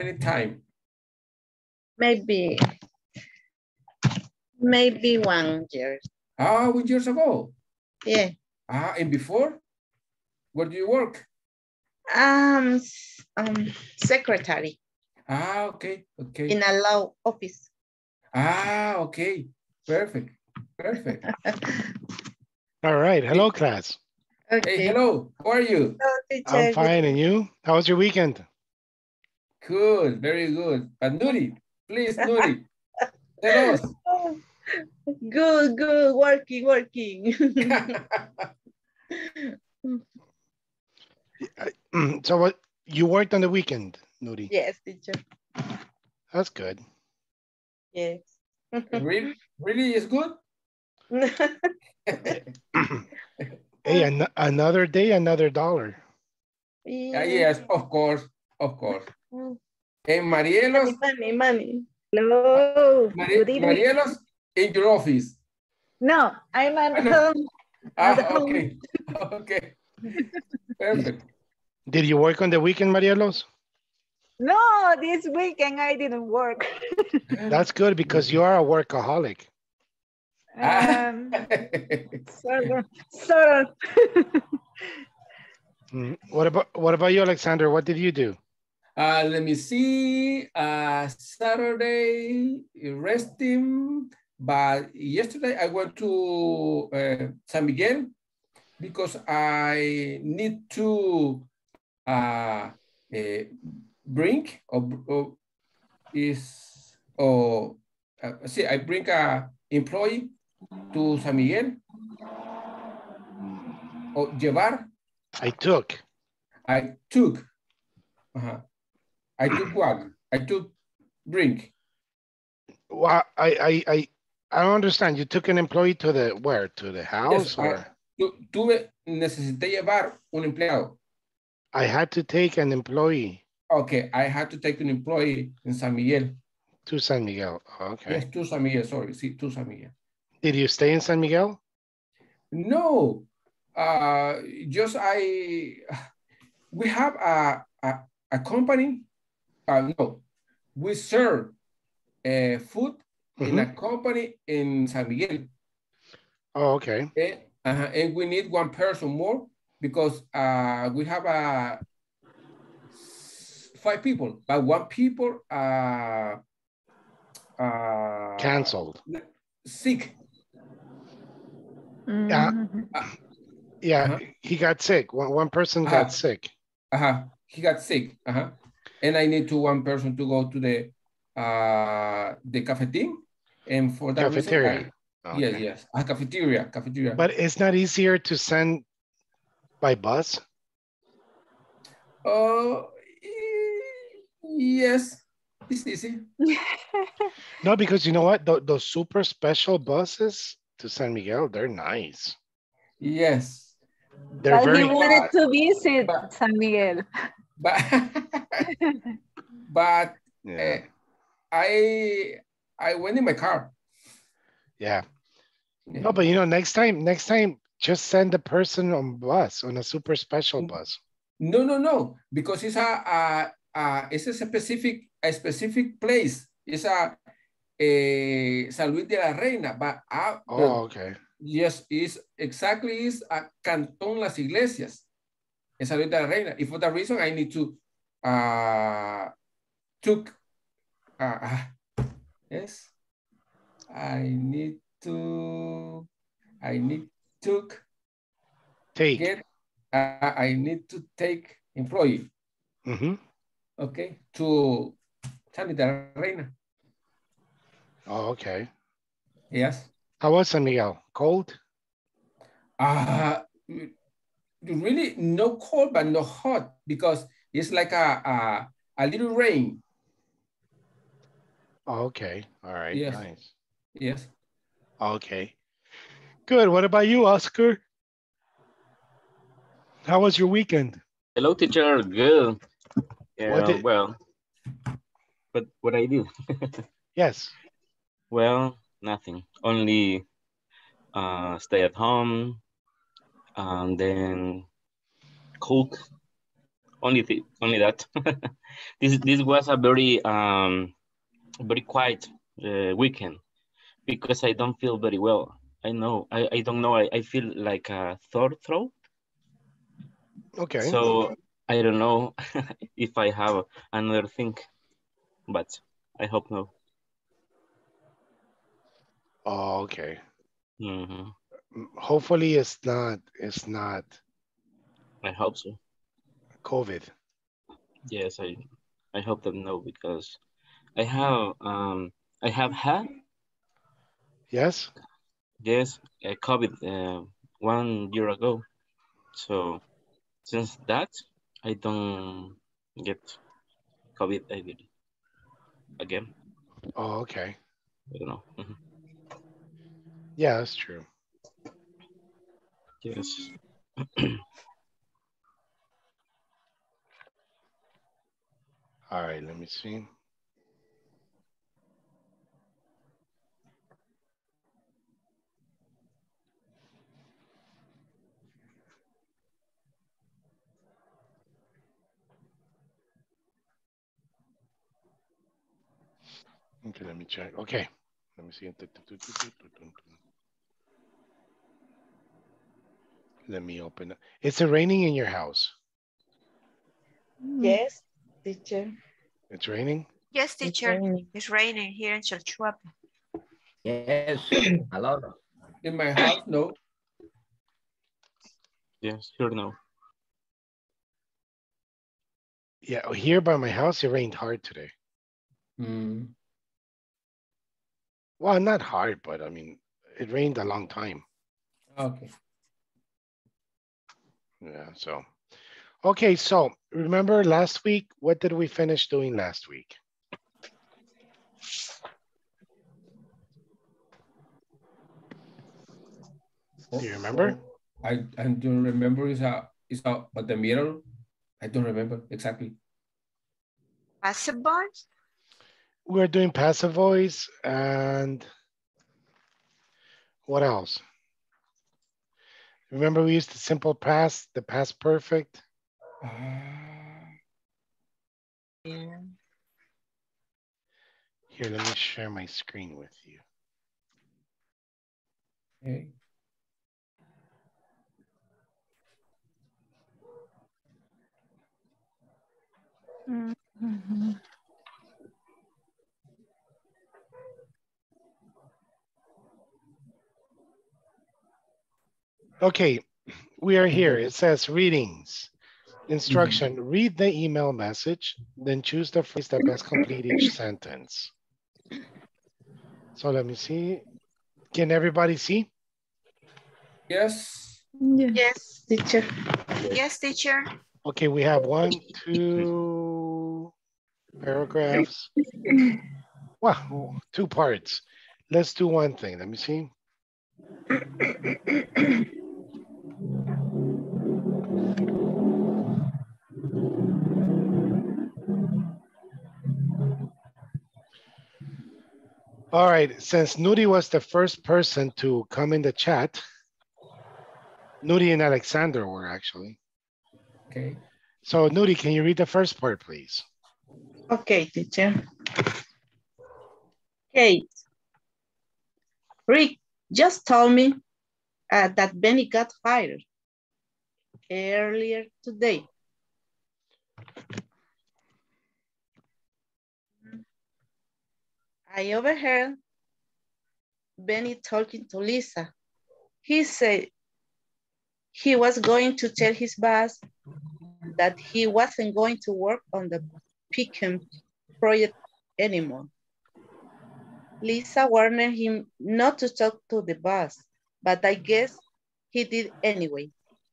Anytime. Maybe 1 year. Ah, 1 year ago? Yeah. Ah, and before? Where do you work? Secretary. Ah, okay, okay. In a law office. Ah, okay. Perfect, perfect. All right, hello class. Okay. Hey, hello, how are you? Hello, I'm fine, and you? How was your weekend? Good, very good. And Nuri, please, Nuri, tell us. Good, good, working, working. So what, you worked on the weekend, Nuri? Yes, teacher. That's good. Yes. Really? Really is good? Hey, another day, another dollar. Yeah. Yes, of course, of course. Hey, Marielos. Money. Hello. Marielos, in your office? No, I'm at home. Okay. Okay. Perfect. Did you work on the weekend, Marielos? No, this weekend I didn't work. That's good because you are a workaholic. Sort of. What about you, Alexander? What did you do? Let me see. Saturday resting, but yesterday I went to San Miguel because I need to bring see, I bring a employee to San Miguel. Or llevar. I took. Uh-huh. I took one. I took drink. Well, I don't understand. You took an employee to the where? To the house? Yes, or? Necesité llevar un empleado. I had to take an employee. Okay, I had to take an employee in San Miguel. To San Miguel, okay. Yes, to San Miguel, sorry, see, to San Miguel. Did you stay in San Miguel? No, just we have a company, no, we serve food in a company in San Miguel. Oh, okay. And we need one person more because we have five people, but one people canceled, sick. He got sick. One person got sick. He got sick. And I need to one person to go to the cafeteria, and for that cafeteria. Reason, okay. Yes, a cafeteria. But it's not easier to send by bus. Yes, it's easy. No, because you know what? Those super special buses to San Miguel, they're nice. Yes. They're very he wanted to visit San Miguel. But yeah. I went in my car. Yeah. No, but you know, next time, just send the person on a super special bus. No, because it's a specific place. It's a San Luis de la Reina, but okay. Yes, it's a Canton Las Iglesias, in San Luis de la Reina. And for that reason, I need to I need to take employee. Okay, to San Miguel de la Reina. Oh, okay. Yes. How was San Miguel? Cold? Really no cold, but no hot because it's like a little rain. Oh, okay. All right. Yes. Nice. Yes. Okay. Good. What about you, Oscar? How was your weekend? Hello, teacher. Good. Yeah, but what I do? Yes. Well, nothing. Only stay at home and then cook Only that. This was a very very quiet weekend because I don't feel very well. I know I don't know. I feel like a sore throat. Okay. So I don't know if I have another thing, but I hope no. Oh, okay. Mm-hmm. Hopefully it's not. It's not. I hope so. COVID. Yes, I hope that no, because I have had. Yes. Yes, I COVID 1 year ago, so since that I don't get COVID again. Oh, okay. I don't know. Mm-hmm. Yeah, that's true. Yes. All right, let me see. Okay, let me check. Okay, let me see. Let me open up. Is it raining in your house? Yes, teacher. It's raining? Yes, teacher. It's raining here in Chalchuapa. Yes, a lot. In my house, no. Yes, sure, no. Yeah, here by my house, it rained hard today. Mm. Well, not hard, but I mean, it rained a long time. Okay. Yeah, so, okay, so remember last week, what did we finish doing last week? Do you remember? I don't remember, it's at the middle. I don't remember exactly. Passive voice? We're doing passive voice and what else? Remember we used the simple past, the past perfect. Yeah. Here, let me share my screen with you. Okay. Mm-hmm. Okay, we are here. It says readings. Instruction, read the email message, then choose the phrase that best complete each sentence. So let me see. Can everybody see? Yes. Yes, teacher. Yes, teacher. Okay, we have 1, 2 paragraphs. Wow, 2 parts. Let's do one thing. Let me see. All right, since Nuri was the first person to come in the chat, Nuri and Alexander were actually. Okay. So Nuri, can you read the first part, please? Okay, teacher. Kate, Rick just told me that Benny got fired earlier today. I overheard Benny talking to Lisa. He said he was going to tell his boss that he wasn't going to work on the Pickham project anymore. Lisa warned him not to talk to the boss, but I guess he did anyway.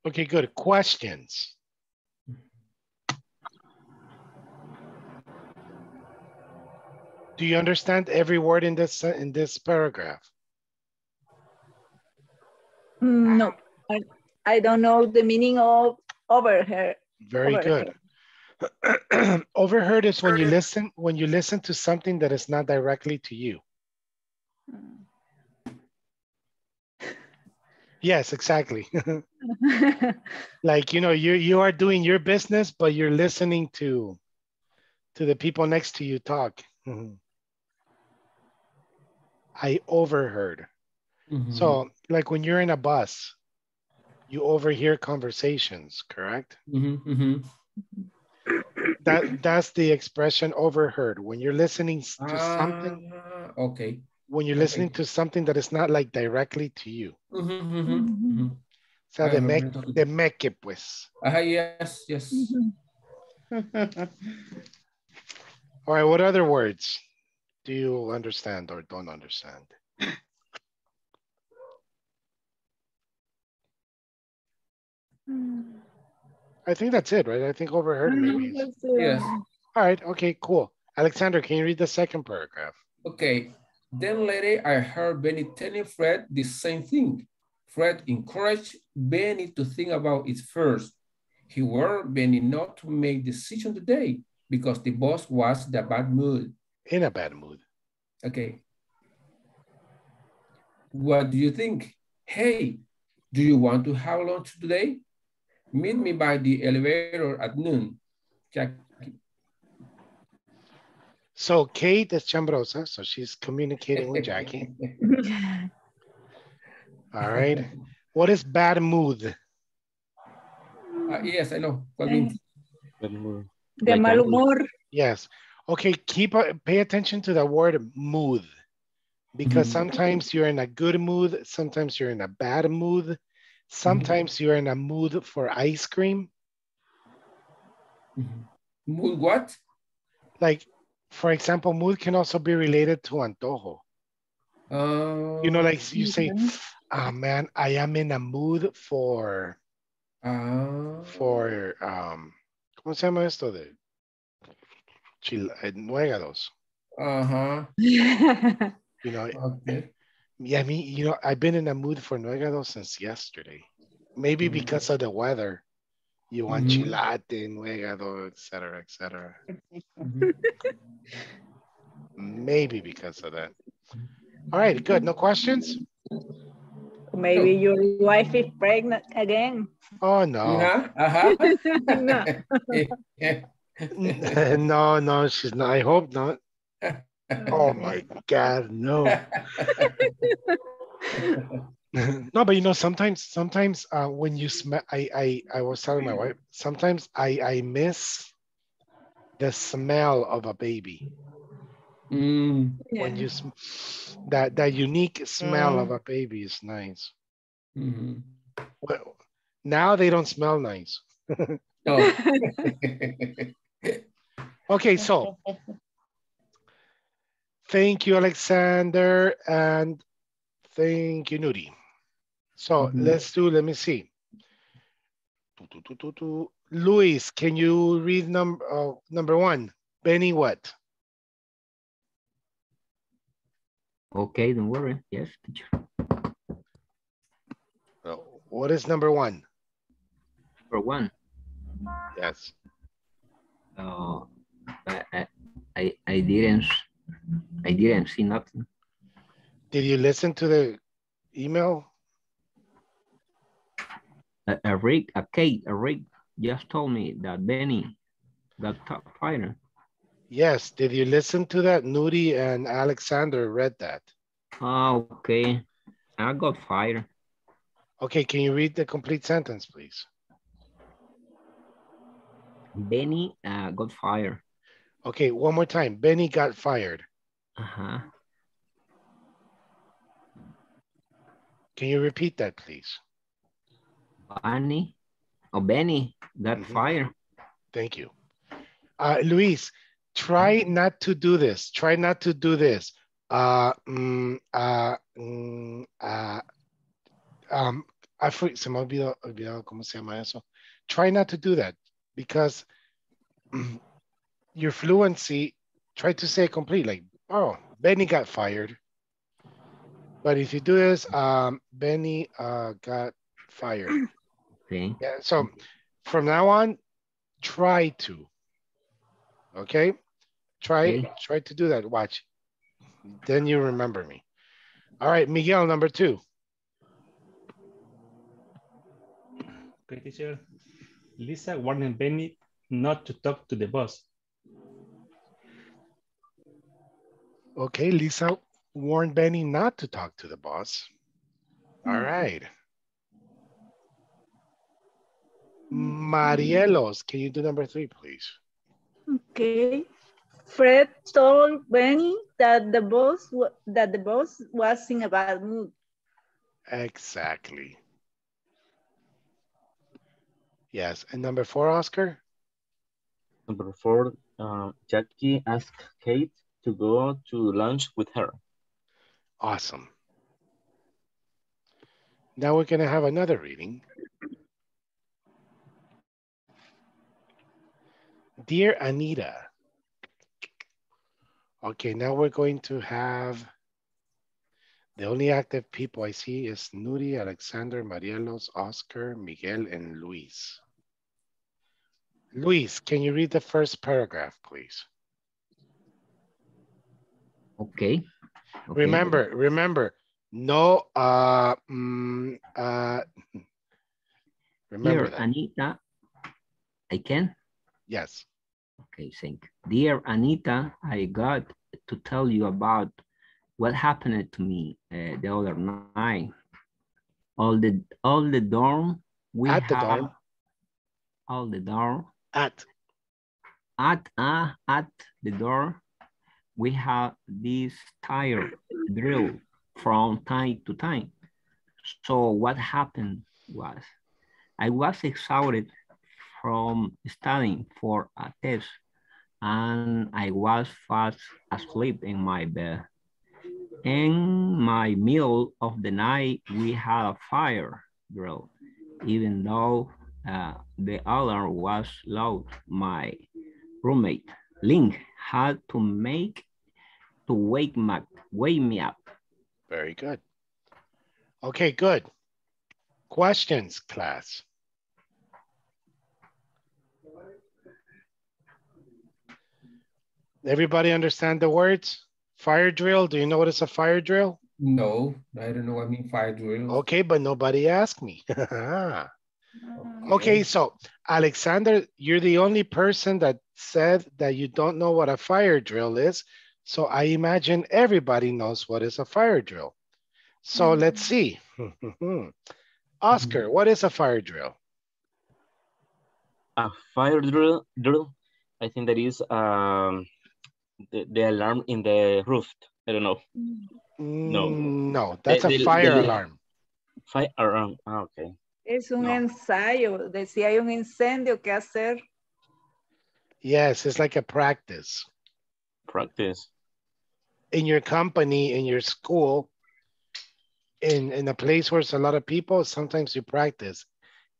Okay, good. Questions? Do you understand every word in this paragraph? No, I don't know the meaning of overheard. Very good. Overheard is when you listen to something that is not directly to you. Yes, exactly. Like, you know, you are doing your business, but you're listening to the people next to you talk. Mm-hmm. I overheard. Mm-hmm. So like when you're in a bus, you overhear conversations, correct? Mm-hmm. Mm-hmm. That's the expression overheard. When you're listening to something. Okay. When you're listening to something that is not like directly to you. Mm-hmm, mm-hmm, mm-hmm. So de me que pues. Yes, yes. Mm-hmm. All right, what other words do you understand or don't understand? I think that's it, right? I think overheard. Maybe. Yes. All right, okay, cool. Alexander, can you read the second paragraph? Okay. Then later, I heard Benny telling Fred the same thing. Fred encouraged Benny to think about it first. He warned Benny not to make a decision today because the boss was in a bad mood. In a bad mood. Okay. What do you think? Hey, do you want to have lunch today? Meet me by the elevator at noon. Jackie. So Kate is chambrosa, so she's communicating with Jackie. All right. What is bad mood? Yes, I know. What means? Bad mood. The like mal humor. Yes. Okay, pay attention to the word mood, because sometimes you're in a good mood, sometimes you're in a bad mood, sometimes you're in a mood for ice cream. Mood what? Like, for example, mood can also be related to antojo. You know, like you say, "Ah, oh, man, I am in a mood for ¿cómo se llama esto de nuegados?" Uh-huh. You know, okay. Yeah, I mean, you know, I've been in a mood for nuegados since yesterday. Maybe because of the weather. You want chilate, nuegado, etc., etc. Maybe because of that. All right, good. No questions? Maybe your wife is pregnant again. Oh, no. Yeah. No. No, she's not. I hope not. Oh, my God, no. No, but you know, sometimes when you smell, I was telling my wife, sometimes I miss the smell of a baby. Yeah. When you that unique smell of a baby is nice. Mm-hmm. Well, now they don't smell nice. Oh. Okay, so thank you, Alexander, and thank you, Nuri. So let me see. Luis, can you read number one? Benny, what? Okay, don't worry. Yes, teacher. So, what is number one? Number one. Yes. Oh, I didn't see nothing. Did you listen to the email? Rick just told me that Benny, the top fighter. Yes, did you listen to that? Nuri and Alexander read that. Oh, okay, I got fired. Okay, can you read the complete sentence, please? Benny got fired. Okay, one more time. Benny got fired. Uh-huh. Can you repeat that, please? Benny, that fire. Thank you. Luis, try not to do this. Try not to do this. Se me olvidado cómo se llama eso. Try not to do that because your fluency, try to say it completely. Like, oh, Benny got fired. But if you do this, Benny got fired. Okay. Yeah, so from now on, try to. Okay? Try to do that. Watch. Then you remember me. All right, Miguel, number two. Okay, teacher. Lisa warned Benny not to talk to the boss. Okay, Lisa warned Benny not to talk to the boss. All right. Marielos, can you do number 3, please? Okay. Fred told Benny that the boss was in a bad mood. Exactly. Yes, and number 4, Oscar? Number 4, Jackie asked Kate to go to lunch with her. Awesome. Now we're going to have another reading. Dear Anita. Okay, now we're going to have the only active people I see is Nuri, Alexander, Marielos, Oscar, Miguel, and Luis. Luis, can you read the first paragraph, please? Okay. Remember that. Anita, I can? Yes. Okay, thank you. Dear Anita, I got to tell you about what happened to me the other night. At the dorm we have this tire drill from time to time. So what happened was I was exhausted from studying for a test and I was fast asleep in my bed. In my middle of the night, we had a fire drill. Even though the alarm was loud, my roommate, Ling, had to wake me up. Very good. Okay, good. Questions, class? Everybody understand the words? Fire drill, do you know what is a fire drill? No, I don't know what I mean fire drill. Okay, but nobody asked me. Okay, so Alexander, you're the only person that said that you don't know what a fire drill is. So I imagine everybody knows what is a fire drill. So let's see. Oscar, what is a fire drill? A fire drill? I think that is... The alarm in the roof. I don't know. No. No, that's a fire alarm. Fire alarm. Ah, okay. Es un ensayo. Decía hay un incendio que hacer. Yes, it's like a practice. Practice. In your company, in your school, in a place where it's a lot of people, sometimes you practice.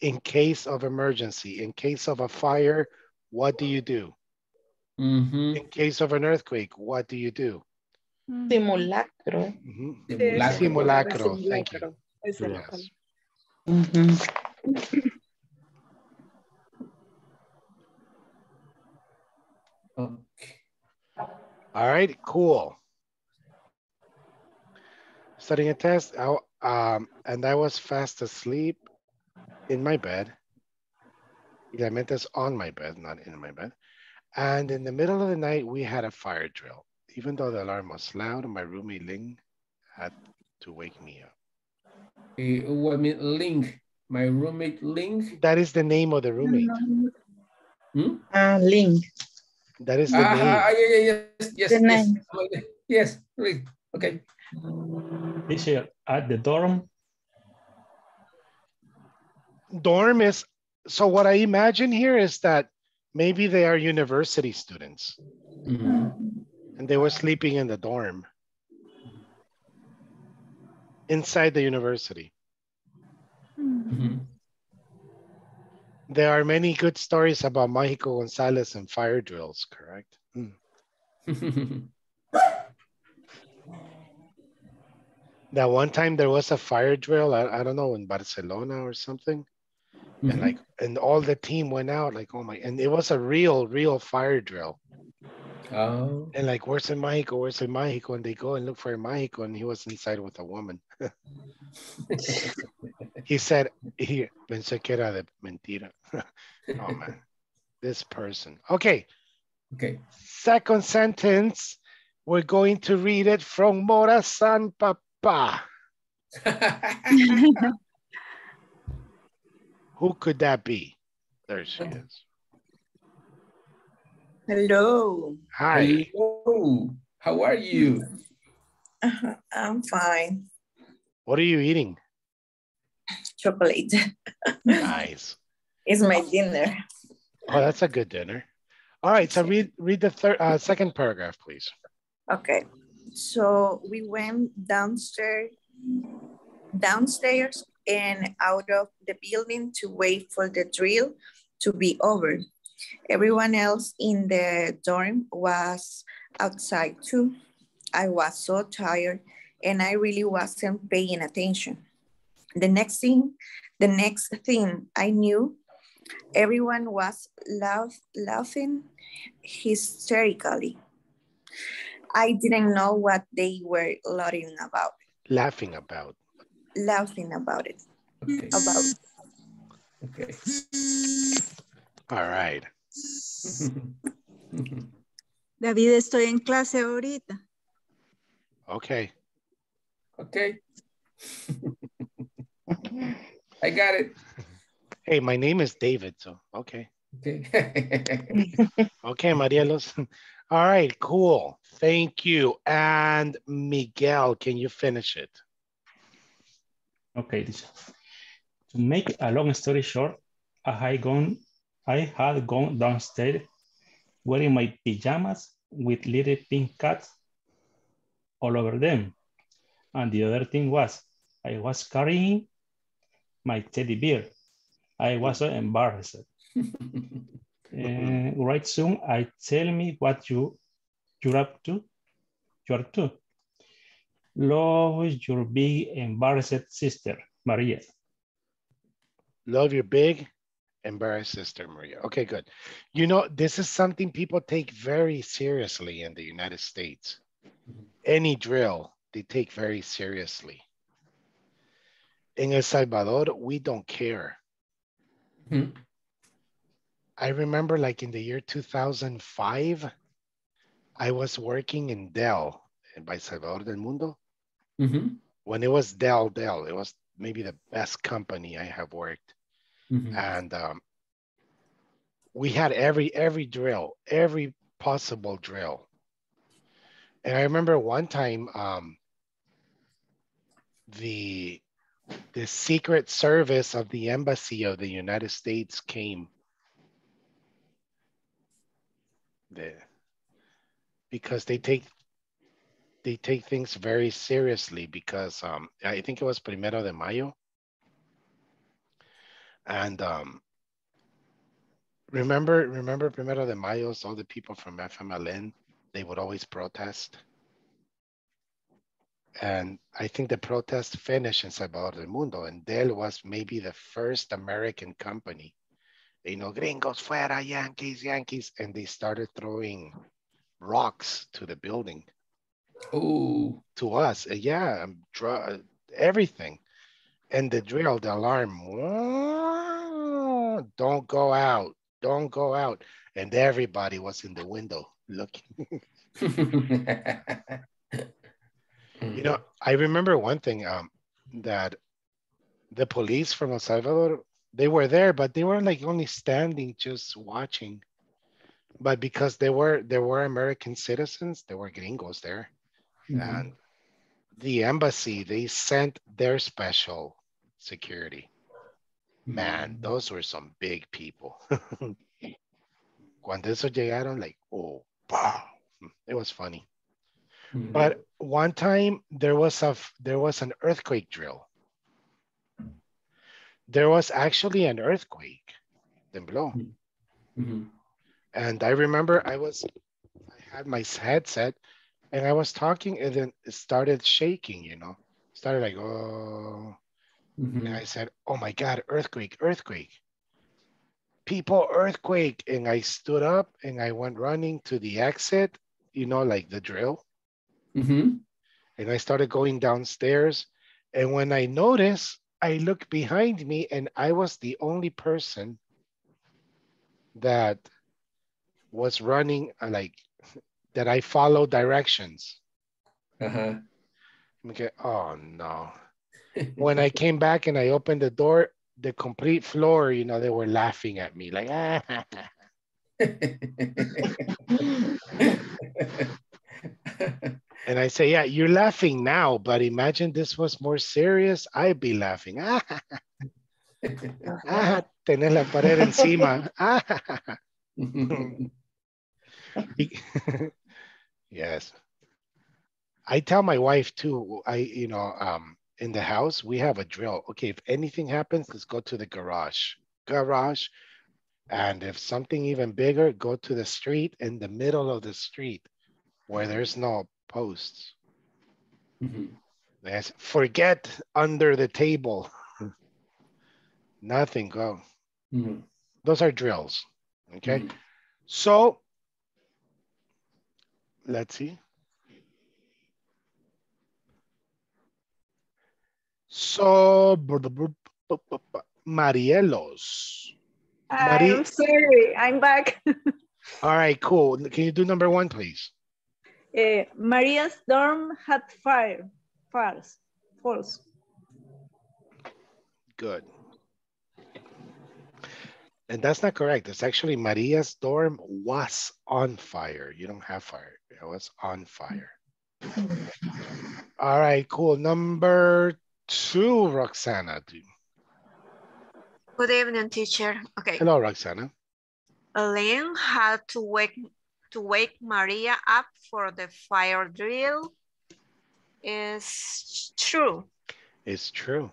In case of emergency, in case of a fire, what do you do? In case of an earthquake, what do you do? Simulacro. Simulacro. Thank you. Yes. Okay. All right, cool. Studying a test, and I was fast asleep in my bed. I meant this on my bed, not in my bed. And in the middle of the night, we had a fire drill. Even though the alarm was loud, my roommate Ling had to wake me up. Ling, my roommate Ling? That is the name of the roommate. Ling. That is the name. Yes, Ling. Okay. Is it at the dorm? Dorm is, so what I imagine here is that maybe they are university students and they were sleeping in the dorm inside the university. There are many good stories about Mágico González and fire drills, correct? That one time there was a fire drill, I don't know, in Barcelona or something. And like, and all the team went out, like, oh my, and it was a real fire drill. Oh. And like, where's el Mágico? Where's el Mágico? And they go and look for el Mágico, and he was inside with a woman. He said, he pensé que era de mentira. Oh man, this person. Okay. Okay. Second sentence. We're going to read it from Morazán, Papa. Who could that be? There she is. Hello. Hi. Hello. How are you? I'm fine. What are you eating? Chocolate. Nice. It's my dinner. Oh, that's a good dinner. All right, so read the second paragraph, please. Okay. So we went downstairs and out of the building to wait for the drill to be over. Everyone else in the dorm was outside too. I was so tired and I really wasn't paying attention. The next thing I knew, everyone was laughing hysterically. I didn't know what they were laughing about. Laughing about it. Okay. Okay. All right. David, estoy en clase ahorita. Okay. Okay. I got it. Hey, my name is David, so okay. Okay. Okay, Marielos. All right, cool. Thank you. And Miguel, can you finish it? Okay. To make a long story short, I had gone downstairs wearing my pajamas with little pink cats all over them. And the other thing was, I was carrying my teddy bear. I was so embarrassed. Right soon, I tell me what you're up to. You're up to. Love your big embarrassed sister, Maria. Love your big embarrassed sister, Maria. Okay, good. You know, this is something people take very seriously in the United States. Any drill, they take very seriously. In El Salvador, we don't care. Hmm. I remember like in the year 2005, I was working in Dell by Salvador del Mundo. Mm-hmm. When it was Dell, it was maybe the best company I have worked. Mm-hmm. And we had every possible drill. And I remember one time the Secret Service of the Embassy of the United States came there because they take things very seriously because I think it was Primero de Mayo. And remember Primero de Mayo, all the people from FMLN, they would always protest. And I think the protest finished in Salvador del Mundo, and Dell was maybe the first American company. You know, gringos fuera, Yankees, and they started throwing rocks to the building. Oh, to us, yeah, everything. And the drill, the alarm, oh, don't go out. And everybody was in the window looking. You know, I remember one thing that the police from El Salvador, they were there, but they were like only standing, just watching. But because there were American citizens, there were gringos there. Mm-hmm. And the embassy, they sent their special security. Man, those were some big people. Cuando esos llegaron, like, oh, wow. It was funny. Mm-hmm. But one time there was an earthquake drill. There was actually an earthquake. Tembló. Mm-hmm. And I remember I had my headset and I was talking and then it started shaking, you know. Started like, oh. Mm-hmm. And I said, oh my God, earthquake. People, earthquake. And I stood up and I went running to the exit, you know, like the drill. Mm-hmm. And I started going downstairs. And when I noticed, I looked behind me and I was the only person that was running, like, that I followed directions. Uh-huh. Okay. Oh, no. When I came back and I opened the door, the complete floor, you know, they were laughing at me like, ah. And I say, yeah, you're laughing now, but imagine this was more serious, I'd be laughing. Ah, ah, tener la pared encima. Ah. Yes. I tell my wife too, in the house, we have a drill. Okay, if anything happens, let's go to the garage. And if something even bigger, go to the street, in the middle of the street where there's no posts. Mm-hmm. Yes, forget under the table. Nothing, go. Mm-hmm. Those are drills, okay? Mm-hmm. So, let's see. So, Marielos. I'm sorry, I'm back. All right, cool. Can you do number one, please? Maria's dorm had fire. False. Good. And that's not correct. It's actually Maria's dorm was on fire. You don't have fire. It was on fire. All right, cool. Number two, Roxana. Good evening, teacher. Okay. Hello, Roxana. Ling had to wake Maria up for the fire drill. Is true. It's true.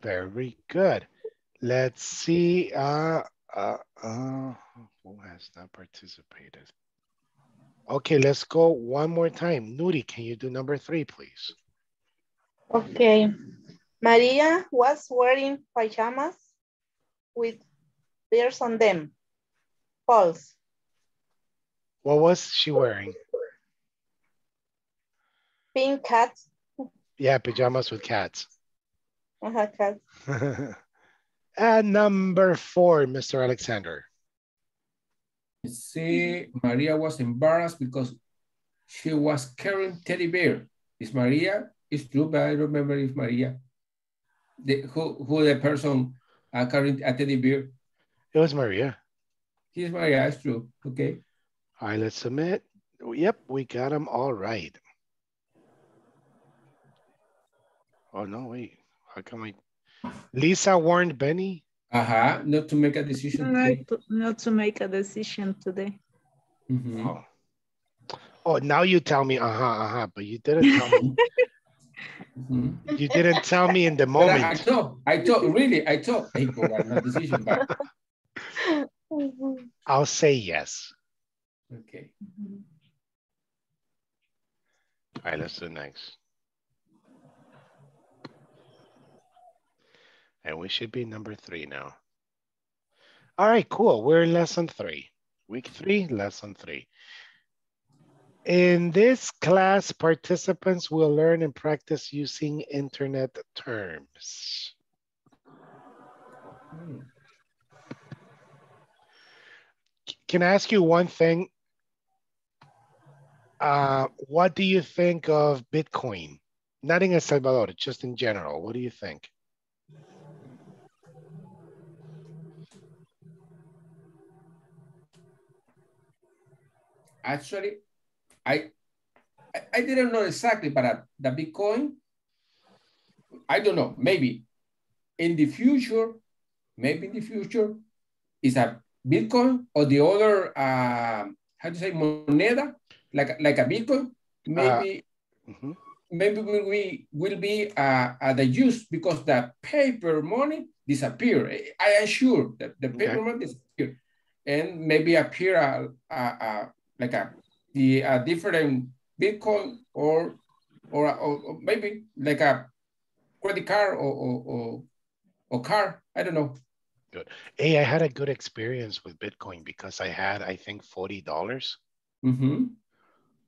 Very good. Let's see. Who has not participated? Okay, let's go one more time. Nuri, can you do number three, please? Okay, Maria was wearing pajamas with bears on them. False. What was she wearing? Pink cats. Yeah, pajamas with cats. Uh-huh, cats. And number four, Mr. Alexander. You see, Maria was embarrassed because she was carrying teddy bear. Is Maria? It's true, but I remember if Maria, the person carrying a teddy bear. It was Maria. He's Maria, it's true, okay. All right, let's submit. Yep, we got them all right. Oh, no, wait, how come we? Lisa warned Benny. Uh-huh, not to make a decision today. Not to make a decision today. Mm-hmm. Oh, now you tell me, but you didn't tell me. Mm-hmm. You didn't tell me in the moment. I thought people are not decision back. I'll say yes. Okay. Mm-hmm. All right, let's do next. And we should be number three now. All right, cool. We're in lesson three. Week three, lesson three. In this class, participants will learn and practice using internet terms. Can I ask you one thing? What do you think of Bitcoin? Not in El Salvador, just in general. What do you think? Actually, I didn't know exactly, but the Bitcoin, I don't know, maybe in the future, is a Bitcoin or the other, how to say, moneda, like a Bitcoin, maybe will be the use because the paper money disappear. I am sure that the paper money disappear and maybe appear like a different Bitcoin or maybe like a credit card or car. I don't know. Good. Hey, I had a good experience with Bitcoin because I had, I think, $40. Mm-hmm.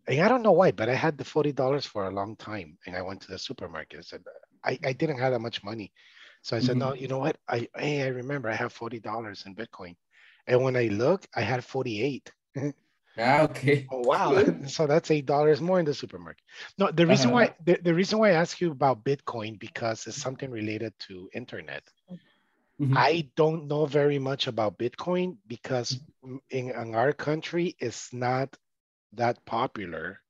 I don't know why, but I had the $40 for a long time. And I went to the supermarket and said, I didn't have that much money. So I said, no, you know what? I remember I have $40 in Bitcoin. And when I look, I had 48. Ah, okay. Oh, wow. So that's $8 more in the supermarket. No, the reason why the reason why I ask you about Bitcoin, because it's something related to internet. I don't know very much about Bitcoin because in our country, it's not that popular.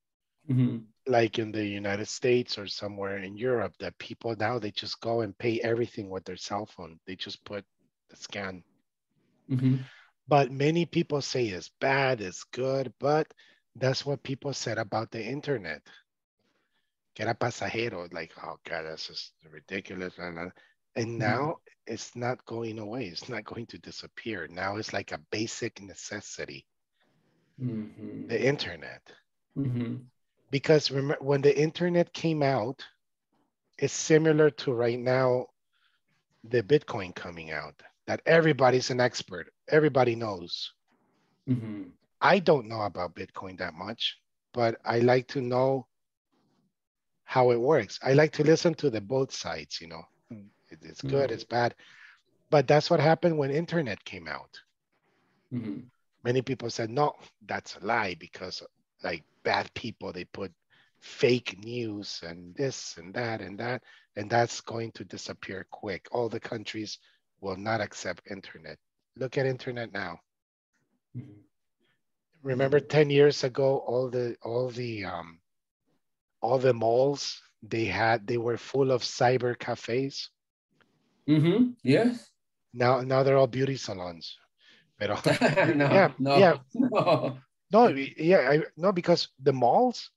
Like in the United States or somewhere in Europe, that people now, they just go and pay everything with their cell phone. They just put the scan. But many people say it's bad, it's good, but that's what people said about the internet. Que era pasajero, like, oh God, that's just ridiculous. And now it's not going away. It's not going to disappear. Now it's like a basic necessity, the internet. Because remember, when the internet came out, it's similar to right now, the Bitcoin coming out, that everybody's an expert. Everybody knows. I don't know about Bitcoin that much, but I like to know how it works. I like to listen to the both sides, you know. It's good, it's bad. But that's what happened when internet came out. Many people said, no, that's a lie because like bad people, they put fake news and this and that and that. And that's going to disappear quick. All the countries will not accept internet. Look at internet now. Remember 10 years ago, all the malls they were full of cyber cafes. Yes. Now they're all beauty salons. Pero, no, because the malls,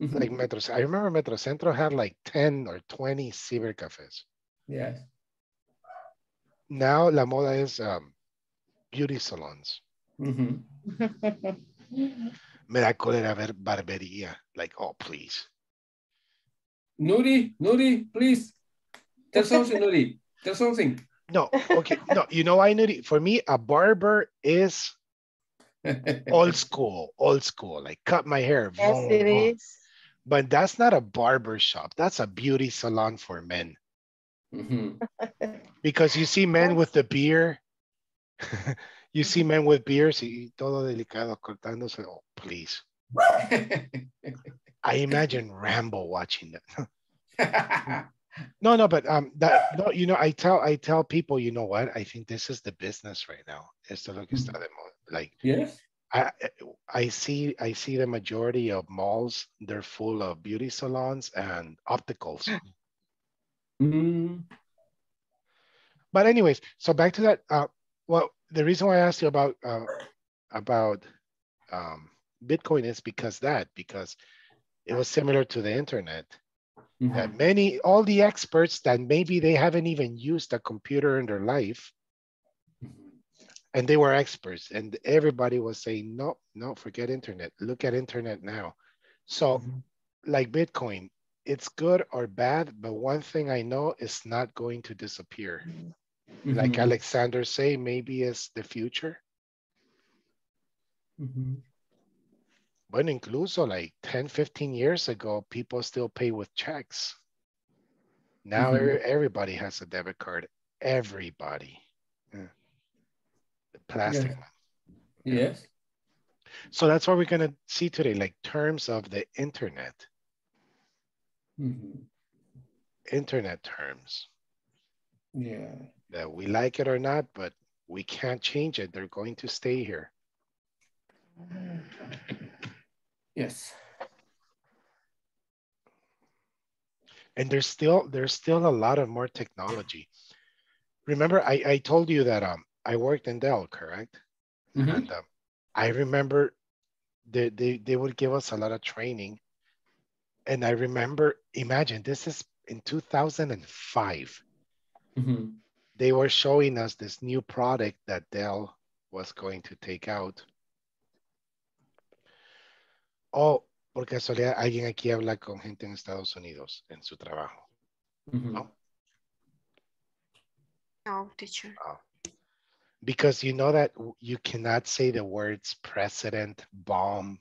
like Metro, I remember Metro Centro had like 10 or 20 cyber cafes. Yes. Now la moda is beauty salons. Me da cólera ver barbería. Like, oh, please. Nuri, please. Tell something, Nuri. Tell something. No, okay. No, you know why, Nuri? For me, a barber is old school. Like, cut my hair. Yes, boom, it boom. Is. But that's not a barber shop. That's a beauty salon for men. Because you see men with the beard. You see men with beards y todo delicado cortándose. Oh, please. I imagine Rambo watching that. No, but I tell people, you know what? I think this is the business right now. Esto lo que está de moda. Like, yes. I see the majority of malls, they're full of beauty salons and opticals. But anyways, so back to that. Well, the reason why I asked you about Bitcoin is because it was similar to the internet. That all the experts that maybe they haven't even used a computer in their life, and they were experts, and everybody was saying, no, forget internet. Look at internet now. So like Bitcoin, it's good or bad, but one thing I know, it's not going to disappear. Like Alexander say, maybe it's the future. But incluso like 10, 15 years ago, people still pay with checks. Now everybody has a debit card. Everybody. The plastic one. Yes. So that's what we're going to see today, like terms of the internet. Internet terms. Yeah. That we like it or not, but we can't change it. They're going to stay here. Yes. And there's still a lot of more technology. Remember, I told you that I worked in Dell, correct? And I remember they would give us a lot of training. And I remember, imagine, this is in 2005. They were showing us this new product that Dell was going to take out. Oh, por casualidad, alguien aquí habla con gente en Estados Unidos en su trabajo. No, teacher. Oh. Because you know that you cannot say the words president, bomb,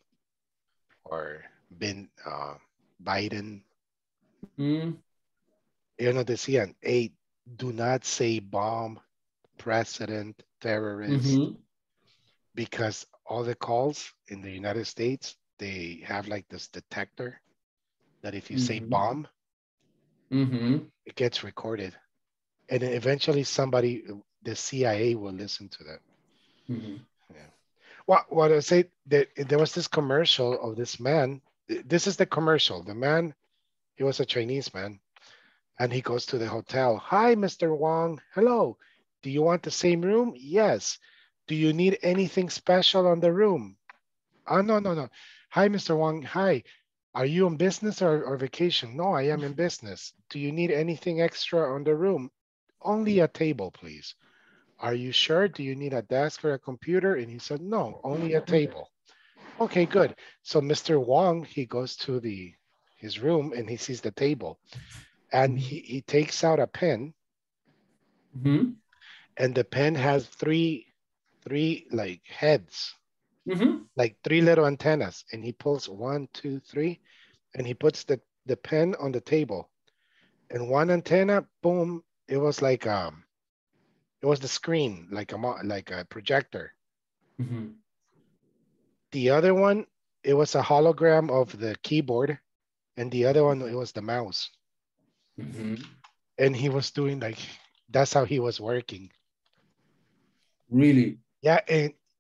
or Biden. ellos nos decían, hey, do not say bomb, president, terrorist, because all the calls in the United States, they have like this detector that if you say bomb, it gets recorded. And eventually somebody, the CIA will listen to that. Yeah. What I said, that there was this commercial of this man. This is the commercial. The man, he was a Chinese man, and he goes to the hotel. Hi, Mr. Wong. Hello. Do you want the same room? Yes. Do you need anything special on the room? Oh, no, no, no. Hi, Mr. Wong. Hi. Are you in business or vacation? No, I am in business. Do you need anything extra on the room? Only a table, please. Are you sure? Do you need a desk or a computer? And he said, no, only a table. Okay, good. So Mr. Wong, he goes to his room and he sees the table. And he takes out a pen. And the pen has three like heads. Like three little antennas, and he pulls 1, 2, 3, and he puts the pen on the table, and one antenna, boom! It was like it was the screen, like a projector. The other one, it was a hologram of the keyboard, and the other one, it was the mouse. And he was doing like that's how he was working. Really?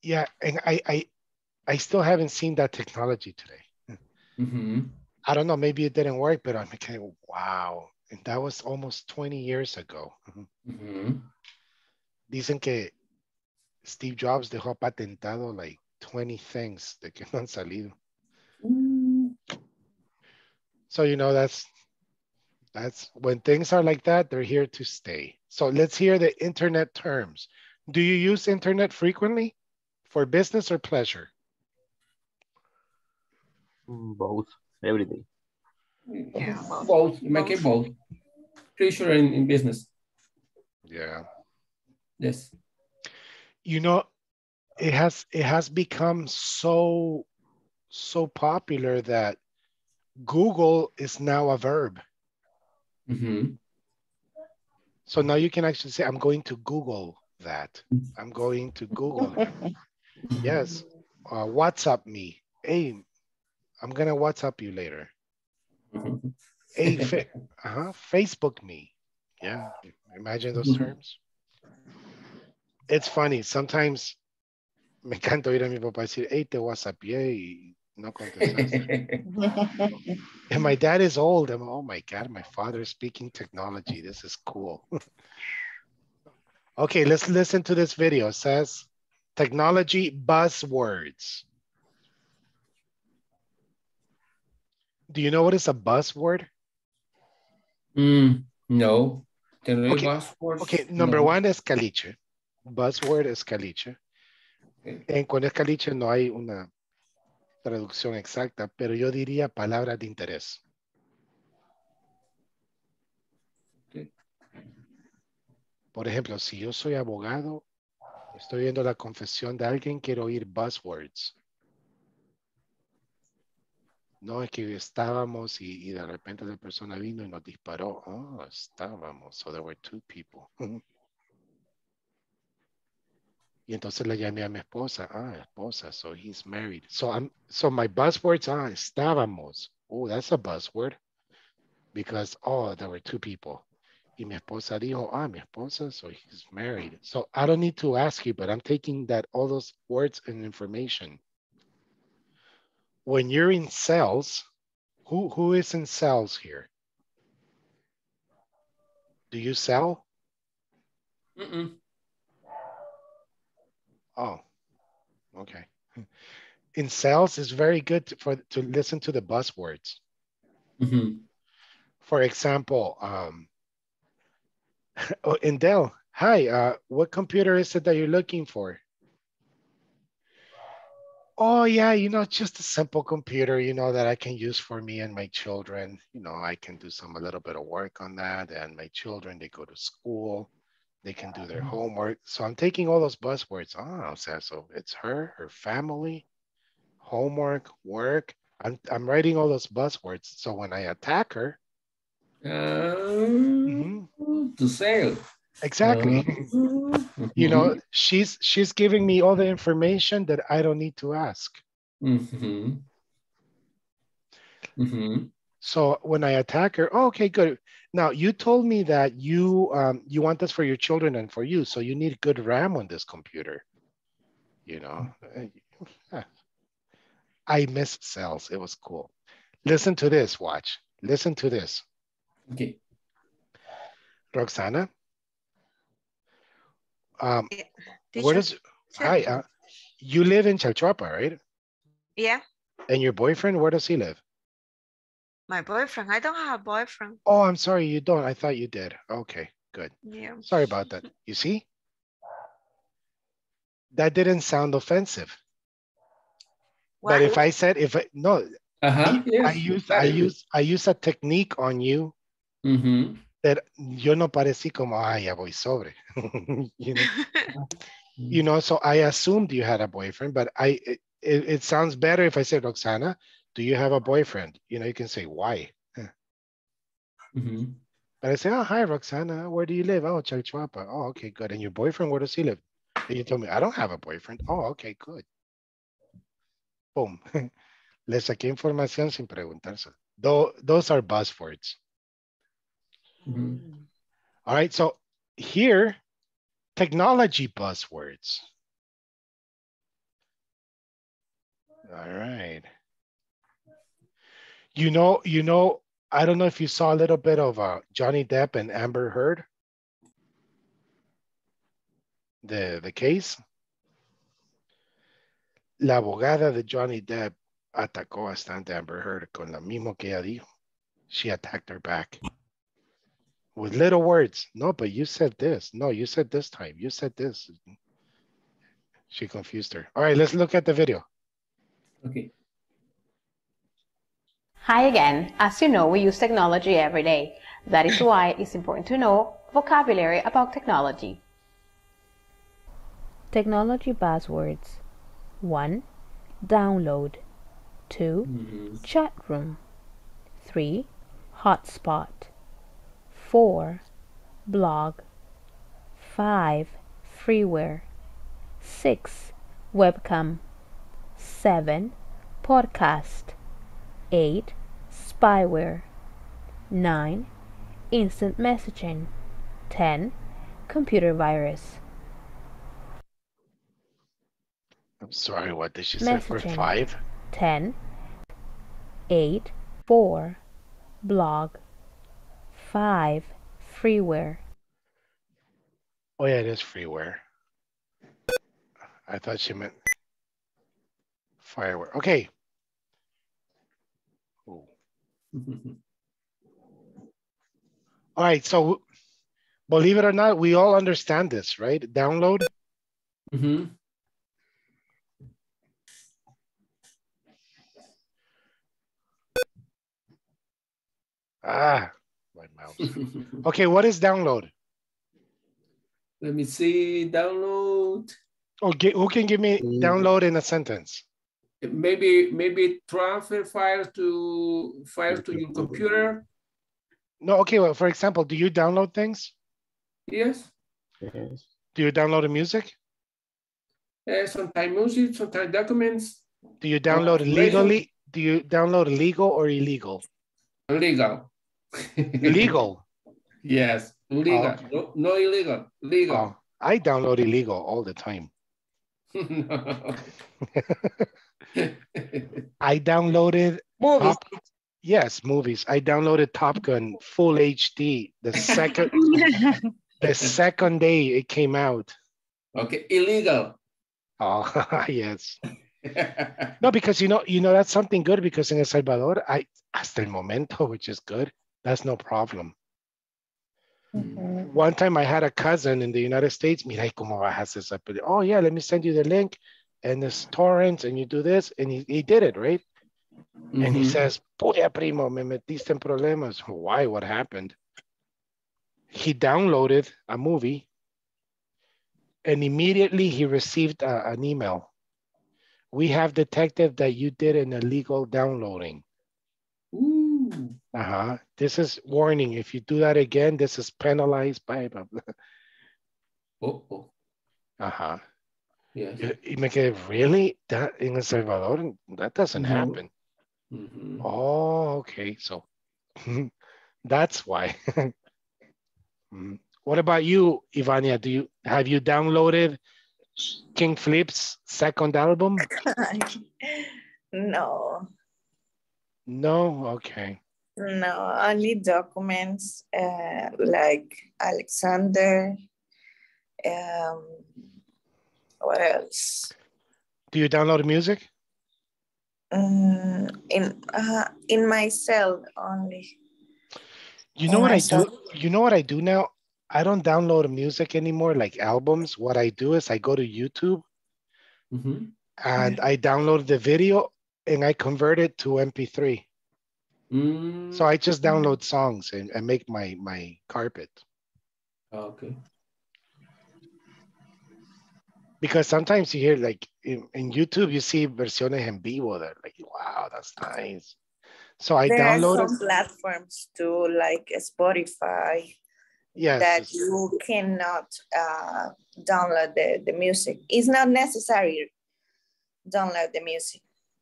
Yeah, and I still haven't seen that technology today. I don't know, maybe it didn't work, but I'm like, wow. And that was almost 20 years ago. Dicen que Steve Jobs dejó patentado like 20 things de que no han salido. So, you know, that's when things are like that, they're here to stay. So let's hear the internet terms. Do you use internet frequently for business or pleasure? Both, every day. Yeah, both. Make it both. Pleasure in business. Yeah. Yes. You know, it has become so popular that Google is now a verb. So now you can actually say, I'm going to Google that. I'm going to Google it. Yes. WhatsApp me. Hey, I'm going to WhatsApp you later. Hey, Facebook me. Yeah. Imagine those terms. It's funny. Sometimes me encanta oír a mi papá decir, hey, te WhatsAppé y no contestaste. And my dad is old. I'm, oh my God, my father is speaking technology. This is cool. Okay, let's listen to this video. It says, technology buzzwords. Do you know what is a buzzword? No. Okay, number one es caliche. Buzzword es caliche. Con el caliche no hay una traducción exacta, pero yo diría palabras de interés. Por ejemplo, si yo soy abogado, estoy viendo la confesión de alguien, quiero oír buzzwords. No, es que estábamos y de repente la persona vino y nos disparó. Oh, estábamos. So there were two people. Y entonces le llamé a mi esposa. Ah, esposa. So he's married. So my buzzwords are estábamos. Oh, that's a buzzword. Because, oh, there were two people. Y mi esposa dijo, ah, mi esposa, so he's married. So I don't need to ask you, but I'm taking that all those words and information. When you're in sales, who is in sales here? Do you sell? Oh, okay. In sales, it's very good to listen to the buzzwords. For example, in Dell, hi, what computer is it that you're looking for? Oh, yeah, you know, just a simple computer, you know, that I can use for me and my children. You know, I can do a little bit of work on that. And my children, they go to school. They can do their homework. So I'm taking all those buzzwords. Oh, so it's her family, homework, work. I'm writing all those buzzwords. So when I attack her, to sell. Exactly. You know, she's giving me all the information that I don't need to ask. So when I attack her, oh, okay, good. Now you told me that you you want this for your children and for you, so you need good RAM on this computer. You know, I missed sales. It was cool. Listen to this. Watch. Listen to this. Okay. Roxana. Where is? Hi. You live in Chalchuapa, right? Yeah. And your boyfriend, where does he live? My boyfriend? I don't have a boyfriend. Oh, I'm sorry, you don't. I thought you did. Okay, good. Yeah. Sorry about that. You see? That didn't sound offensive. What? But if I said, if I, no, yes. I use a technique on you that yo no parecí como, ah, ya voy sobre. You know? You know, so I assumed you had a boyfriend, but it sounds better if I said, Roxana, do you have a boyfriend? You know, you can say, why? But I say, oh, hi, Roxana. Where do you live? Oh, Chalchuapa. Oh, okay, good. And your boyfriend, where does he live? And you told me, I don't have a boyfriend. Oh, okay, good. Boom. Le saqué información sin preguntarse. Those are buzzwords. All right, so here, technology buzzwords. All right. You know, I don't know if you saw a little bit of Johnny Depp and Amber Heard, the case. La abogada de Johnny Depp atacó bastante a Amber Heard con lo mismo que ella dijo. She attacked her back. With little words. No, but you said this. No, you said this time. You said this. She confused her. All right, let's look at the video. Okay. Hi again. As you know, we use technology every day. That is why it's important to know vocabulary about technology. Technology buzzwords. 1. Download. 2. Chat room. 3. Hotspot. 4. Blog. 5. Freeware. 6. Webcam. 7. Podcast. 8. Spyware. 9. Instant messaging. 10. Computer virus. I'm sorry, what did she say for 5? 10. 8. 4. Blog. 5. Freeware. Oh yeah, it is freeware. I thought she meant fireware. Okay. All right, so believe it or not, we all understand this, right? Download. Ah, my mouse. Okay, what is download? Let me see, download. Okay, who can give me download in a sentence? Maybe transfer files to your computer. No, okay, well, for example, do you download things? Yes. Do you download the music? Sometimes music, sometimes documents. Do you download legally? Do you download legal or illegal? Legal. Legal? Yes, legal. Oh, okay. No illegal, legal. Oh, I download illegal all the time. No. I downloaded movies. Movies. I downloaded Top Gun full HD the second day it came out. Okay, illegal. Oh yes. No, because you know that's something good, because in El Salvador, hasta el momento, which is good, that's no problem. One time I had a cousin in the United States. Mira, ¿cómo bajas esa película? Oh yeah, let me send you the link. And this torrent, and you do this, and he did it, right? And he says, "Puya primo, me metiste en problemas." Why? What happened? He downloaded a movie, and immediately he received an email. We have detected that you did an illegal downloading. This is warning. If you do that again, this is penalized by blah, blah. Oh. Yes. You make it really that in El Salvador that doesn't happen. Mm-hmm. Oh, okay. So that's why. What about you, Ivania? Do you have you downloaded King Flip's second album? No. No, okay. No, only documents like Alexander. What else? Do you download music? In my cell only. You know what I do? You know what I do now? I don't download music anymore, like albums. What I do is I go to YouTube and I download the video and I convert it to MP3. So I just download songs and make my carpet. Oh, okay. Because sometimes you hear like in YouTube, you see versiones en vivo. They're like, wow, that's nice. So I downloaded. There are some platforms too, like Spotify. Yes, that you cannot download the music. It's not necessary to download the music.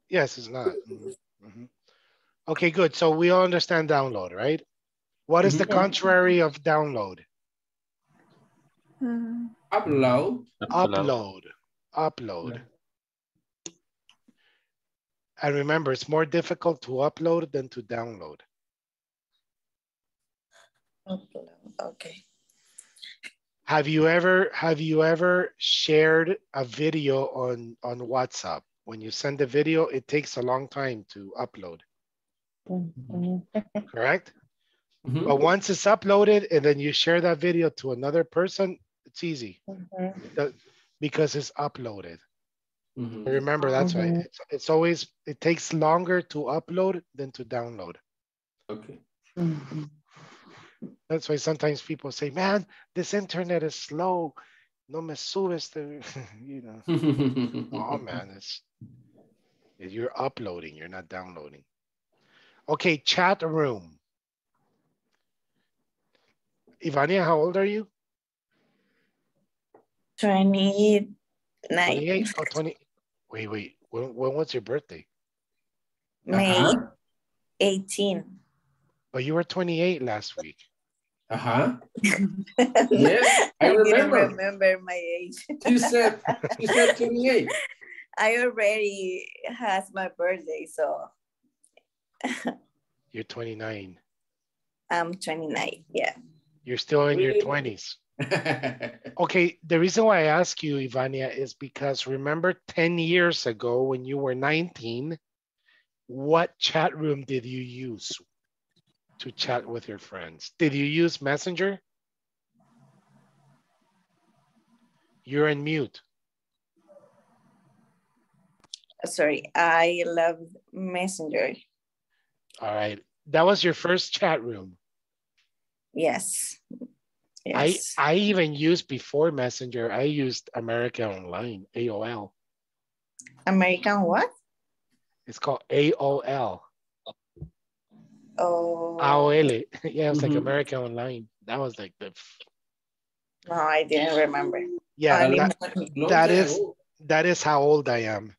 Yes, it's not. Mm-hmm. Okay, good. So we all understand download, right? What is the contrary of download? Upload. Yeah. And remember, it's more difficult to upload than to download. Okay. Have you ever shared a video on WhatsApp? When you send a video, it takes a long time to upload. Correct? Mm-hmm. But once it's uploaded and then you share that video to another person, it's easy because it's uploaded. Remember, that's right. It's always, it takes longer to upload than to download. Okay. That's why sometimes people say, man, this internet is slow. No me subes, you know. Oh, man, you're uploading, you're not downloading. Okay, chat room. Ivania, how old are you? 29. 28 or 20? Wait. When was your birthday? May 18. But you were 28 last week. Yes, I remember. I remember my age. You said 28. I already had my birthday, so. You're 29. I'm 29, yeah. You're still in your 20s. Okay, the reason why I ask you, Ivania, is because remember 10 years ago when you were 19, what chat room did you use to chat with your friends? Did you use Messenger? You're on mute. Sorry, I love Messenger. All right, that was your first chat room. Yes. I even used before Messenger, I used America Online, AOL. American what? It's called AOL. Oh, AOL. Yeah, it's like America Online. That was like the. No, I didn't remember. Yeah, that is how old I am.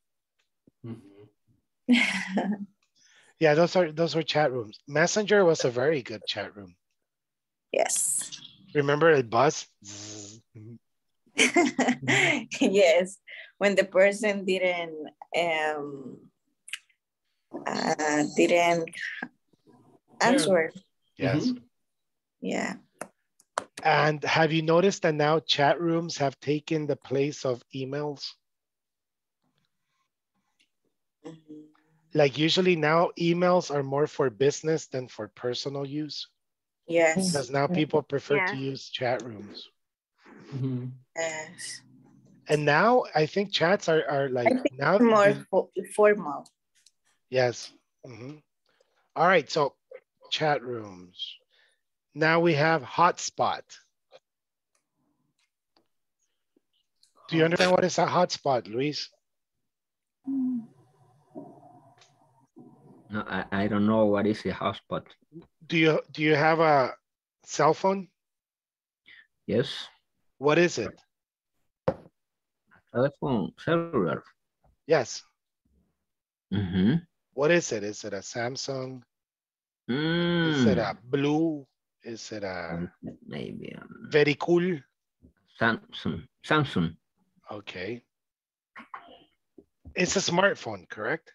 Yeah, those were chat rooms. Messenger was a very good chat room. Yes. Remember the buzz? Yes, when the person didn't answer. Yes. Yeah. And have you noticed that now chat rooms have taken the place of emails? Like usually now emails are more for business than for personal use. Yes. Because now people prefer to use chat rooms. Yes. And now I think chats are like now more formal. Yes. All right, so chat rooms. Now we have hotspot. Do you understand what is a hotspot, Luis? No, I don't know what is a hotspot. Do you have a cell phone? Yes. What is it? A telephone, cellular. Yes. Mm-hmm. What is it? Is it a Samsung? Mm. Is it a blue? Is it a maybe very cool? Samsung. Okay. It's a smartphone, correct?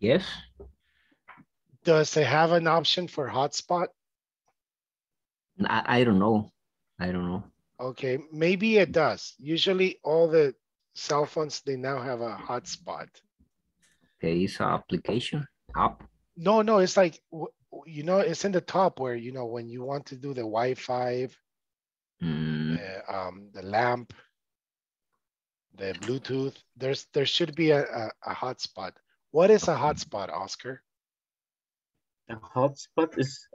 Yes. Does it have an option for hotspot? I don't know. I don't know. Okay, maybe it does. Usually all the cell phones, they now have a hotspot. Okay, it's an application app? No, it's like, you know, it's in the top where, you know, when you want to do the Wi-Fi, the lamp, the Bluetooth, there should be a hotspot. What is a hotspot, Oscar? A hotspot is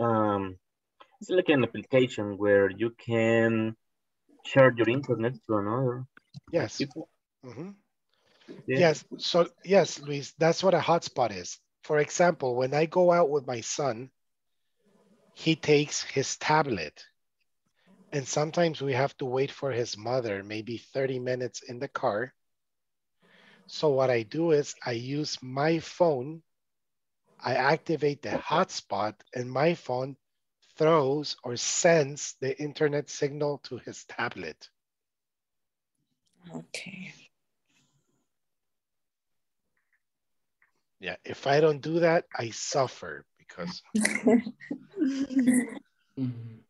it's like an application where you can share your internet to another. Yes. Mm-hmm. Yes. So yes, Luis, that's what a hotspot is. For example, when I go out with my son, he takes his tablet, and sometimes we have to wait for his mother, maybe 30 minutes in the car. So what I do is I use my phone, I activate the hotspot, and my phone throws or sends the internet signal to his tablet. Okay. Yeah, if I don't do that, I suffer because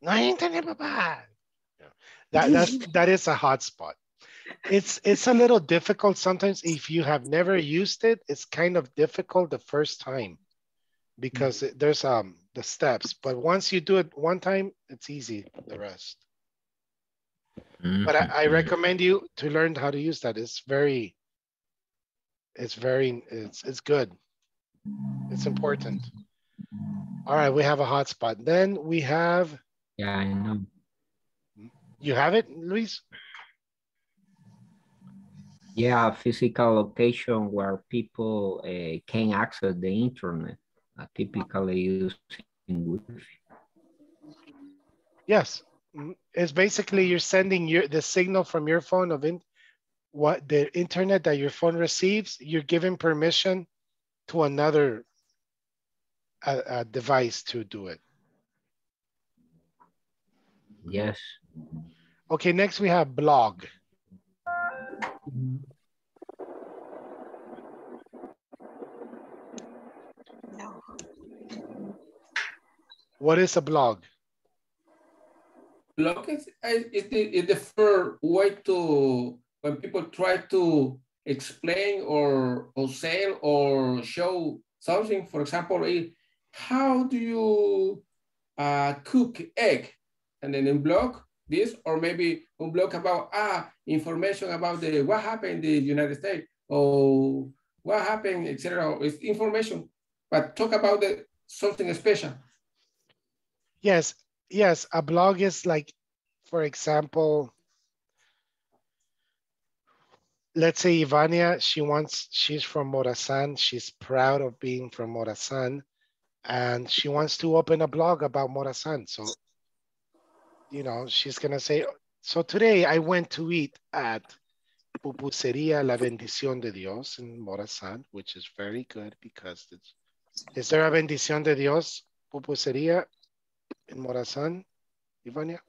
no internet, Papa. Yeah. That is a hotspot. It's a little difficult sometimes. If you have never used it, it's kind of difficult the first time because there's the steps. But once you do it one time, it's easy, the rest. But I recommend you to learn how to use that. It's good. It's important. All right, we have a hotspot. Then we have... Yeah, I know. You have it, Luis? Yeah, physical location where people can access the internet, typically using Wi-Fi. Yes, it's basically you're sending the signal from your phone what the internet that your phone receives. You're giving permission to another a device to do it. Yes. Okay, next we have blog. What is a blog? Blog is the first way to, when people try to explain or sell or show something. For example, how do you cook egg? And then in blog, this, or maybe a blog about information about what happened in the United States or what happened, etc. It's information, but talk about something special. Yes, a blog is like, for example, let's say Ivania, she's from Morazán, she's proud of being from Morazán, and she wants to open a blog about Morazán. So, you know, she's gonna say, so today I went to eat at Pupusería La Bendición de Dios in Morazán, which is very good because is there a Bendición de Dios Pupusería in Morazán, Ivania?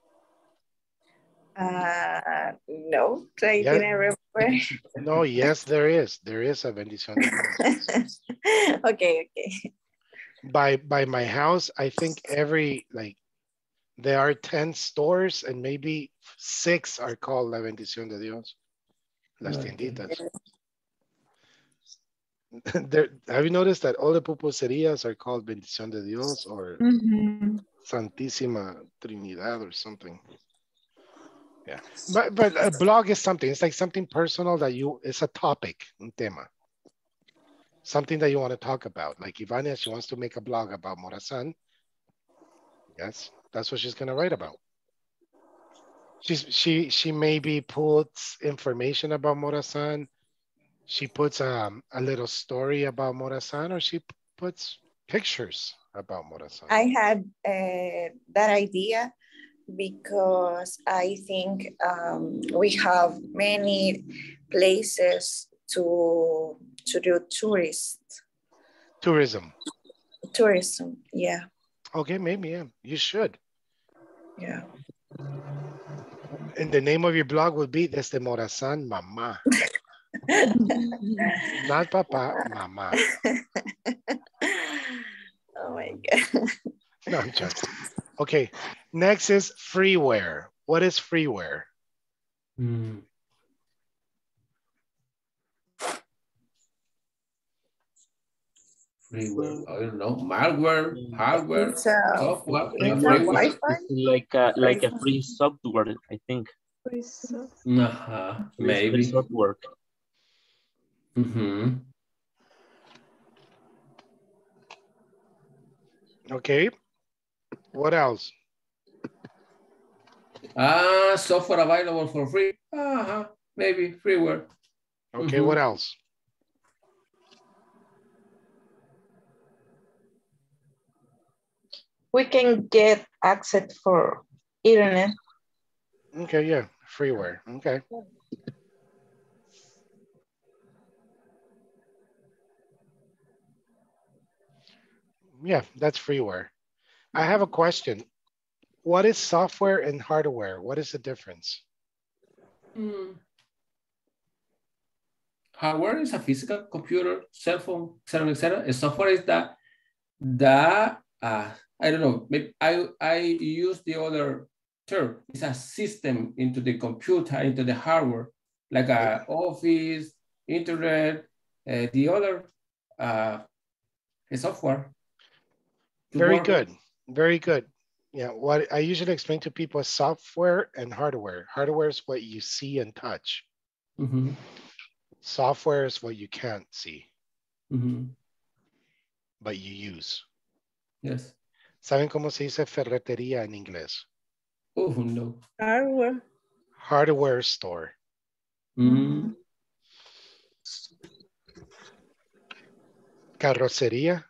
No, I didn't remember. No, yes, there is. There is a Bendición de Dios. Okay. By my house, I think there are 10 stores and maybe 6 are called La Bendición de Dios. Las tienditas. Have you noticed that all the pupuserias are called Bendición de Dios or Santísima Trinidad or something? Yeah, but a blog is something. It's like something personal that it's a topic, un tema. Something that you want to talk about. Like Ivania, she wants to make a blog about Morazán. Yes. That's what she's gonna write about. She maybe puts information about Morazán. She puts a little story about Morazán, or she puts pictures about Morazán? I had that idea because I think we have many places to do tourism, yeah. Okay, maybe, yeah, you should. Yeah. And the name of your blog will be Desde Morazán, Mamá. Not Papa, Mamá. Oh my God. No, I'm joking. Okay, next is freeware. What is freeware? Mm. Freeware, I don't know, malware, hardware, software. Like a free software, I think. Free software. Uh-huh. Maybe. Free software. Mm-hmm. Okay. What else? Software available for free. Uh-huh. Maybe freeware. Okay, mm-hmm. What else? We can get access for internet. Okay, yeah, freeware, okay. Yeah, that's freeware. I have a question. What is software and hardware? What is the difference? Mm. Hardware is a physical computer, cell phone, etc. And software is the I don't know, maybe I use the other term. It's a system into the computer, into the hardware, like an office, internet, the other software. Very good, very good. Yeah, what I usually explain to people is software and hardware. Hardware is what you see and touch. Mm-hmm. Software is what you can't see, mm-hmm. but you use. Yes. ¿Saben cómo se dice ferretería en inglés? Oh, no. Hardware. Hardware store. Mm-hmm. Carrocería.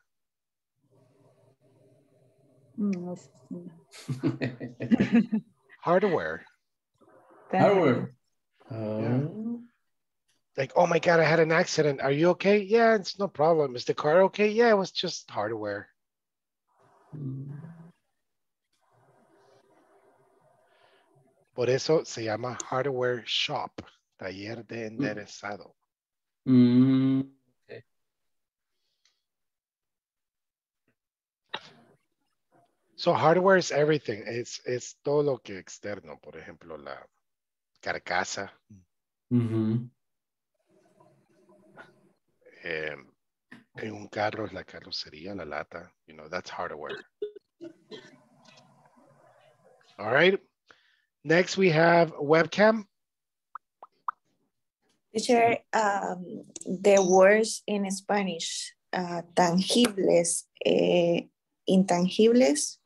No. Hardware. Hardware. Yeah. Like, oh my God, I had an accident. Are you okay? Yeah, it's no problem. Is the car okay? Yeah, it was just hardware. Por eso se llama hardware shop, taller de enderezado. Mm. Okay. So hardware is everything. It's todo lo que externo, por ejemplo, la carcasa. Mm-hmm. En un carro es la carrocería, la lata. You know, that's hardware. All right. Next, we have webcam. Teacher, the words in Spanish, tangibles, intangibles,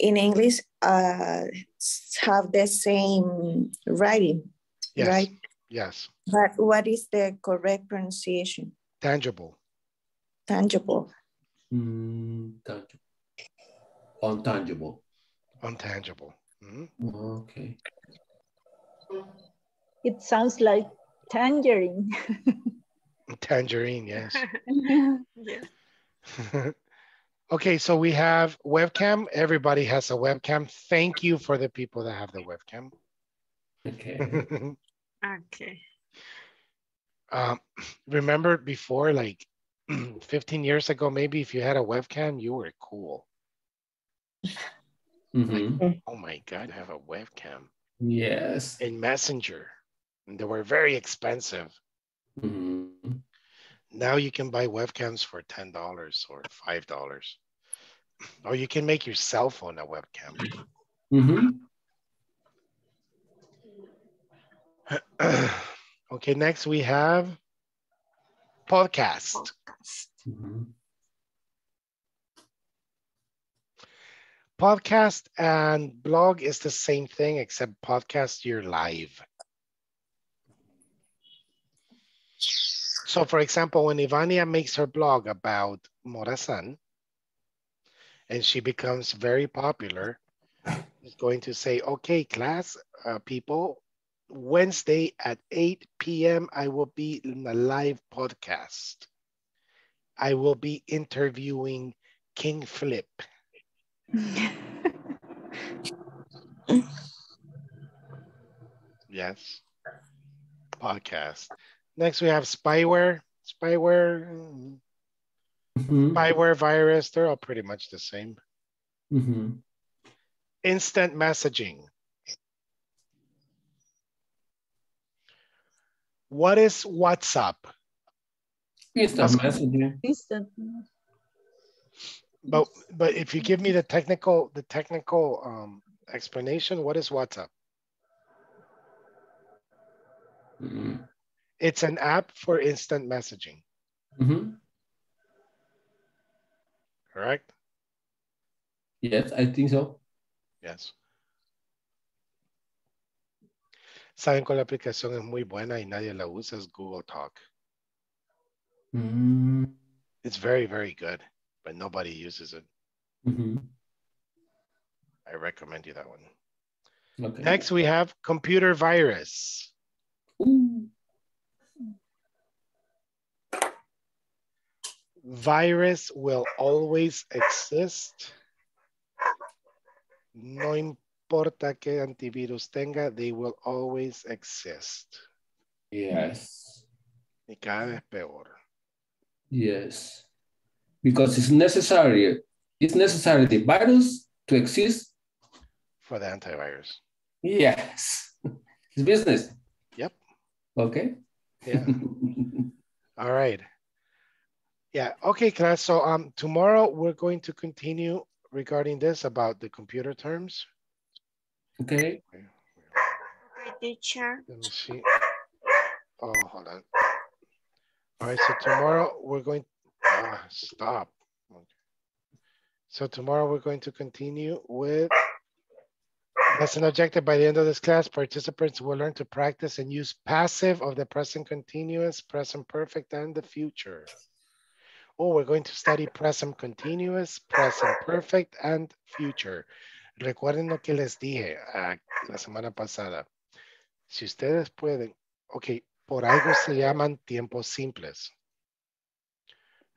in English have the same writing, yes. Right? Yes. But what is the correct pronunciation? Tangible. Tangible. Tangible. Untangible. Untangible. Mm-hmm. Okay. It sounds like tangerine. Tangerine, yes. Yes. Okay, so we have webcam. Everybody has a webcam. Thank you for the people that have the webcam. Okay. Okay. Remember before, like 15 years ago, maybe if you had a webcam, you were cool. Mm-hmm. Like, oh my God, I have a webcam. Yes. In Messenger. And they were very expensive. Mm-hmm. Now you can buy webcams for $10 or $5. Or you can make your cell phone a webcam. Mm-hmm. Okay, next we have podcast. Mm-hmm. Podcast and blog is the same thing, except podcast, you're live. So for example, when Ivania makes her blog about Morazán and she becomes very popular, she's going to say, okay, class, people, Wednesday at 8 p.m. I will be in a live podcast. I will be interviewing King Flip. Yes. Podcast. Next, we have spyware. Spyware. Mm-hmm. Spyware, virus, they're all pretty much the same. Mm-hmm. Instant messaging. What is WhatsApp? Instant messaging. Instant. But if you give me the technical explanation, what is WhatsApp? Mm-hmm. It's an app for instant messaging. Mm-hmm. Correct? Yes, I think so. Yes. Saben cuál aplicación es muy buena y nadie la usa, es Google Talk. Mm-hmm. It's very, very good, but nobody uses it. Mm-hmm. I recommend you that one. Okay. Next, we have computer virus. Ooh. Virus will always exist. No importa que antivirus tenga, they will always exist. Yes. Y cada vez peor. Yes. Because it's necessary. It's necessary the virus to exist. For the antivirus. Yes. It's business. Yep. Okay. Yeah. All right. Yeah, okay, class. So tomorrow we're going to continue regarding this about the computer terms. Okay. Hi, teacher. Let me see. Oh, hold on. All right, so tomorrow we're going stop. Okay. So tomorrow we're going to continue with lesson objective. By the end of this class, participants will learn to practice and use passive of the present continuous, present perfect, and the future. Oh, we're going to study present continuous, present perfect, and future. Recuerden lo que les dije la semana pasada. Si ustedes pueden, ok, por algo se llaman tiempos simples.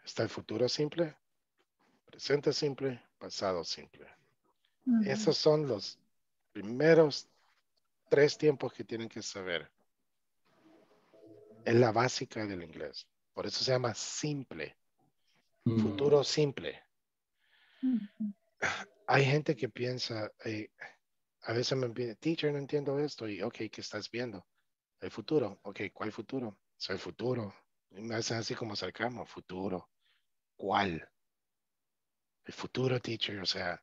Está el futuro simple, presente simple, pasado simple. Uh-huh. Esos son los primeros 3 tiempos que tienen que saber. Es la básica del inglés. Por eso se llama simple. Futuro simple. Hay gente que piensa, a veces me pide, teacher, no entiendo esto. Y, ok, ¿qué estás viendo? El futuro. Ok, ¿cuál futuro? Soy futuro. Y me hacen así como sarcasmo, futuro. ¿Cuál? El futuro, teacher, o sea.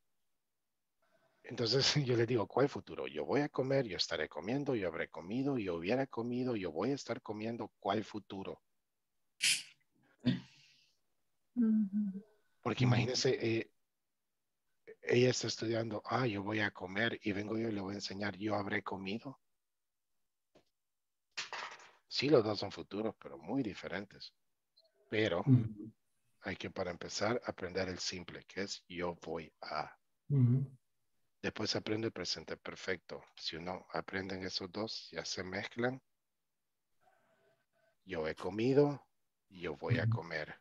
Entonces yo les digo, ¿cuál futuro? Yo voy a comer, yo estaré comiendo, yo habré comido, yo hubiera comido, yo voy a estar comiendo. ¿Cuál futuro? Porque imagínense, ella está estudiando, yo voy a comer y vengo yo y le voy a enseñar, yo habré comido. Sí, los dos son futuros, pero muy diferentes. Pero hay que, para empezar, aprender el simple, que es yo voy a. Después aprende el presente perfecto. Si uno aprende esos dos, ya se mezclan. Yo he comido, yo voy a comer.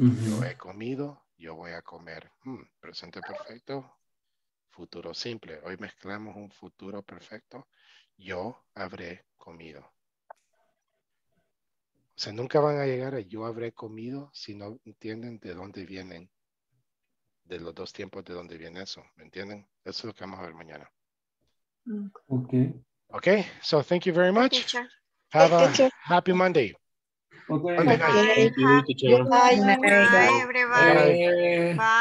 Yo he comido, yo voy a comer. Presente perfecto, futuro simple. Hoy mezclamos un futuro perfecto. Yo habré comido. O sea, nunca van a llegar a yo habré comido si no entienden de dónde vienen. De los dos tiempos de dónde viene eso. ¿Me entienden? Eso es lo que vamos a ver mañana. Ok. Ok, so thank you very much. Have a happy Monday. Okay. Bye. Bye. Bye. Bye. Bye. Bye. Bye. Bye. Bye. Bye. Bye. Bye.